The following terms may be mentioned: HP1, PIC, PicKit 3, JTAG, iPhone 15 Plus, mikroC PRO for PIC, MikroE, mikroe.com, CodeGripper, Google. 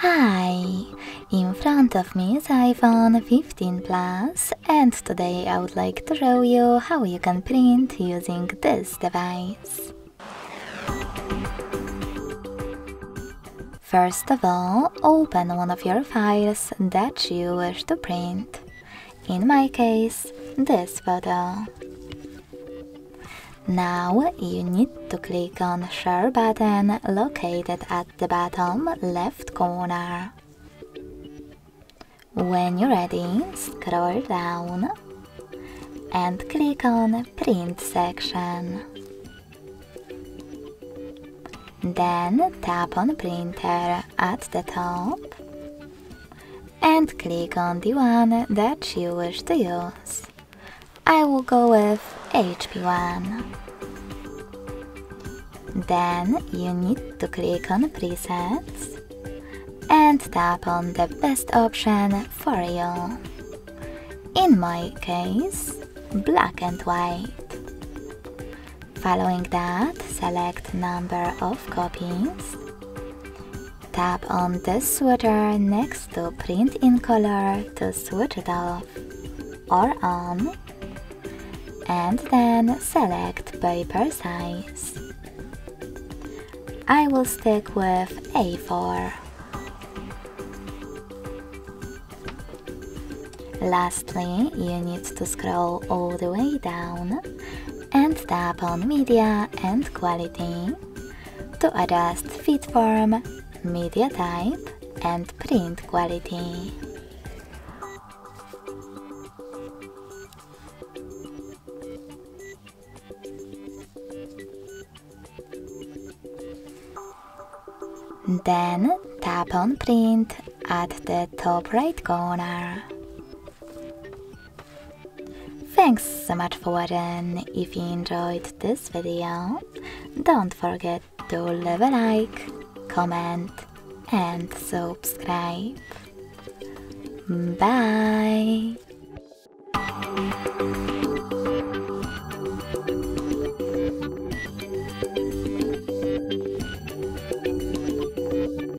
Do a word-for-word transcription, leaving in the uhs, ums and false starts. Hi! In front of me is iPhone fifteen Plus, and today I would like to show you how you can print using this device. First of all, open one of your files that you wish to print. In my case, this photo. Now you need to click on Share button located at the bottom left corner. When you're ready, scroll down and click on Print section. Then tap on Printer at the top and click on the one that you wish to use. I will go with H P one. Then you need to click on Presets and tap on the best option for you. In my case, black and white. Following that, select number of copies. Tap on the sweater next to Print in Color to switch it off or on. And then select paper size. I will stick with A four. Lastly, you need to scroll all the way down and tap on Media and Quality to adjust Fit Form, Media Type and Print Quality. Then tap on Print at the top right corner. Thanks so much for watching. If you enjoyed this video, don't forget to leave a like, comment and subscribe. Bye!